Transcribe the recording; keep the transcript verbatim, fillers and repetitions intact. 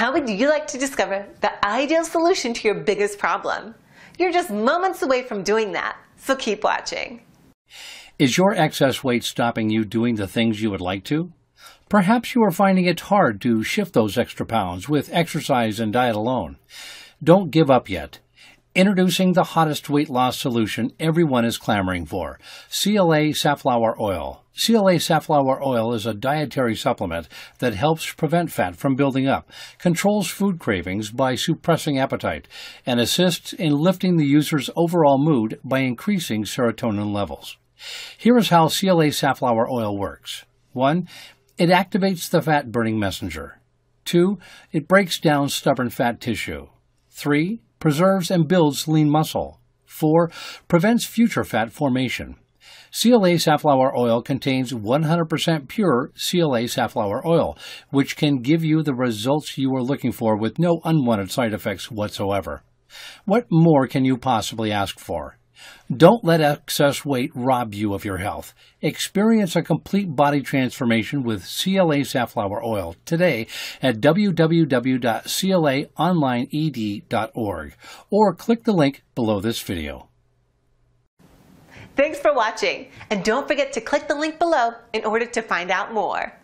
How would you like to discover the ideal solution to your biggest problem? You're just moments away from doing that, so keep watching. Is your excess weight stopping you doing the things you would like to? Perhaps you are finding it hard to shift those extra pounds with exercise and diet alone. Don't give up yet. Introducing the hottest weight loss solution everyone is clamoring for, C L A safflower oil. C L A safflower oil is a dietary supplement that helps prevent fat from building up, controls food cravings by suppressing appetite, and assists in lifting the user's overall mood by increasing serotonin levels. Here is how C L A safflower oil works. one. It activates the fat-burning messenger. two. It breaks down stubborn fat tissue. three. Preserves and builds lean muscle. four. Prevents future fat formation. C L A safflower oil contains one hundred percent pure C L A safflower oil, which can give you the results you are looking for with no unwanted side effects whatsoever. What more can you possibly ask for? Don't let excess weight rob you of your health. Experience a complete body transformation with C L A safflower oil today at w w w dot c l a online e d dot org or click the link below this video. Thanks for watching, and don't forget to click the link below in order to find out more.